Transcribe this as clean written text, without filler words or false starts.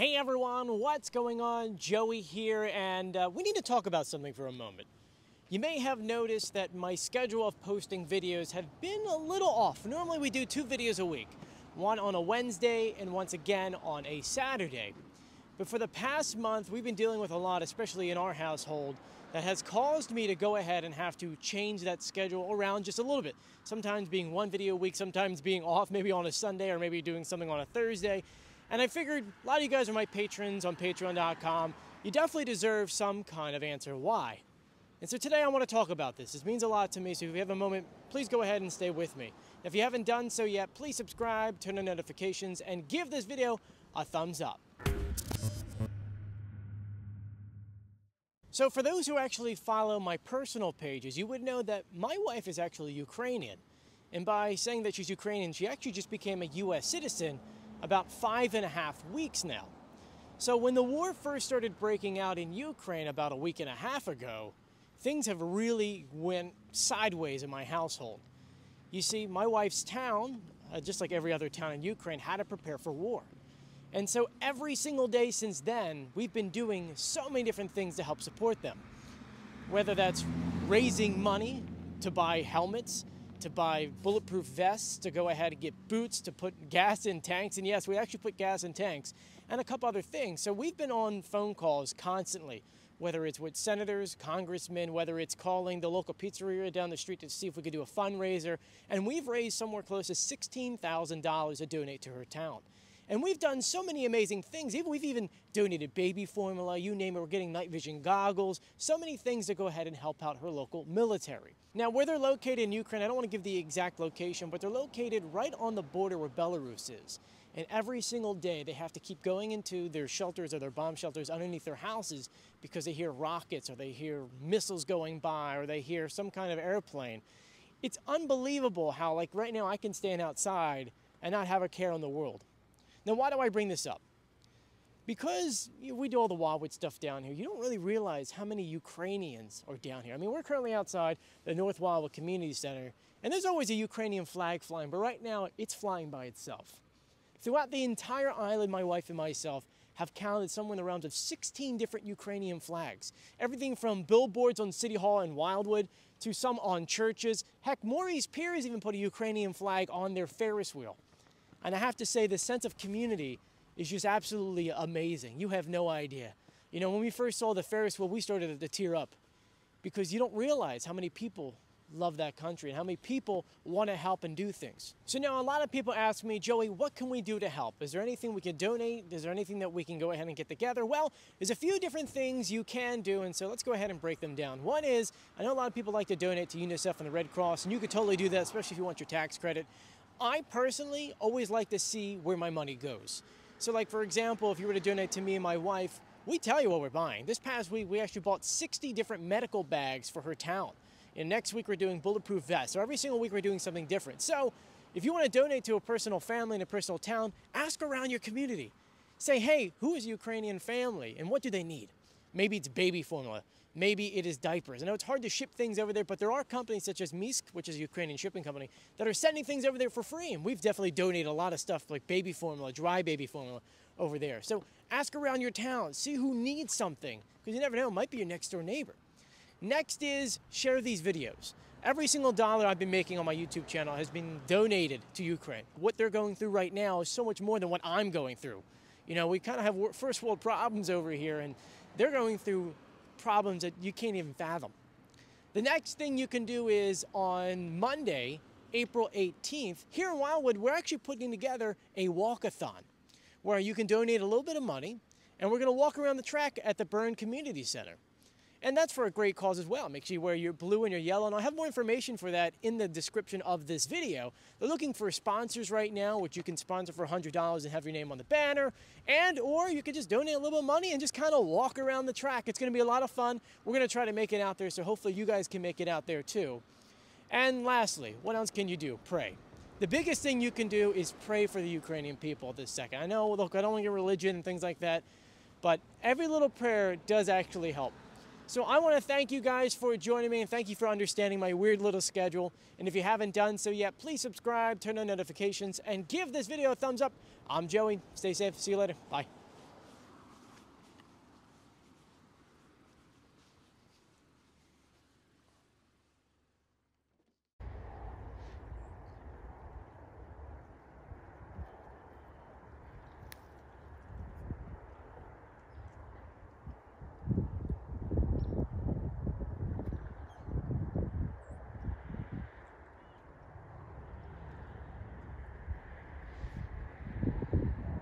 Hey everyone, what's going on? Joey here, and we need to talk about something for a moment. You may have noticed that my schedule of posting videos have been a little off. Normally we do 2 videos a week, one on a Wednesday and once again on a Saturday. But for the past month, we've been dealing with a lot, especially in our household, that has caused me to go ahead and have to change that schedule around just a little bit. Sometimes being 1 video a week, sometimes being off maybe on a Sunday or maybe doing something on a Thursday. And I figured a lot of you guys are my patrons on Patreon.com. You definitely deserve some kind of answer why. And so today I want to talk about this. This means a lot to me, so if you have a moment, please go ahead and stay with me. If you haven't done so yet, please subscribe, turn on notifications, and give this video a thumbs up. So for those who actually follow my personal pages, you would know that my wife is actually Ukrainian. And by saying that she's Ukrainian, she actually just became a U.S. citizen about 5.5 weeks now. So when the war first started breaking out in Ukraine about a week and a half ago, things have really went sideways in my household. You see, my wife's town, just like every other town in Ukraine, had to prepare for war. And so every single day since then, we've been doing so many different things to help support them. Whether that's raising money to buy helmets, to buy bulletproof vests, to go ahead and get boots, to put gas in tanks. And yes, we actually put gas in tanks and a couple other things. So we've been on phone calls constantly, whether it's with senators, congressmen, whether it's calling the local pizzeria down the street to see if we could do a fundraiser. And we've raised somewhere close to $16,000 to donate to her town. And we've done so many amazing things. We've even donated baby formula, you name it, we're getting night vision goggles, so many things to go ahead and help out her local military. Now, where they're located in Ukraine, I don't want to give the exact location, but they're located right on the border where Belarus is. And every single day they have to keep going into their shelters or their bomb shelters underneath their houses because they hear rockets or they hear missiles going by or they hear some kind of airplane. It's unbelievable how, like right now, I can stand outside and not have a care in the world. Now, why do I bring this up? Because we do all the Wildwoods stuff down here, you don't really realize how many Ukrainians are down here. I mean, we're currently outside the North Wildwood Community Center, and there's always a Ukrainian flag flying, but right now it's flying by itself. Throughout the entire island, my wife and myself have counted somewhere in the realms of 16 different Ukrainian flags. Everything from billboards on City Hall and Wildwood to some on churches. Heck, Maurice Pier has even put a Ukrainian flag on their Ferris wheel. And I have to say, the sense of community is just absolutely amazing. You have no idea. You know, when we first saw the Ferris wheel, we started to tear up because you don't realize how many people love that country and how many people want to help and do things. So now a lot of people ask me, Joey, what can we do to help? Is there anything we can donate? Is there anything that we can go ahead and get together? Well, there's a few different things you can do, and so let's go ahead and break them down. One is, I know a lot of people like to donate to UNICEF and the Red Cross, and you could totally do that, especially if you want your tax credit. I personally always like to see where my money goes. So like, for example, if you were to donate to me and my wife, we tell you what we're buying. This past week, we actually bought 60 different medical bags for her town. And next week, we're doing bulletproof vests. So every single week, we're doing something different. So if you want to donate to a personal family in a personal town, ask around your community. Say, hey, who is a Ukrainian family and what do they need? Maybe it's baby formula. Maybe it is diapers. I know it's hard to ship things over there, but there are companies such as Meesk, which is a Ukrainian shipping company, that are sending things over there for free. And we've definitely donated a lot of stuff like baby formula, dry baby formula over there. So ask around your town, see who needs something, because you never know, it might be your next door neighbor. Next is share these videos. Every single dollar I've been making on my YouTube channel has been donated to Ukraine. What they're going through right now is so much more than what I'm going through. You know, we kind of have first world problems over here, and they're going through problems that you can't even fathom. The next thing you can do is on Monday, April 18th, here in Wildwood, we're actually putting together a walkathon where you can donate a little bit of money and we're going to walk around the track at the Byrne Community Center. And that's for a great cause as well. Make sure you wear your blue and your yellow. And I'll have more information for that in the description of this video. They're looking for sponsors right now, which you can sponsor for $100 and have your name on the banner. And or you could just donate a little bit of money and just kind of walk around the track. It's going to be a lot of fun. We're going to try to make it out there, so hopefully you guys can make it out there too. And lastly, what else can you do? Pray. The biggest thing you can do is pray for the Ukrainian people this second. I know, look, I don't want your religion and things like that, but every little prayer does actually help. So I want to thank you guys for joining me and thank you for understanding my weird little schedule. And if you haven't done so yet, please subscribe, turn on notifications, and give this video a thumbs up. I'm Joey. Stay safe. See you later. Bye.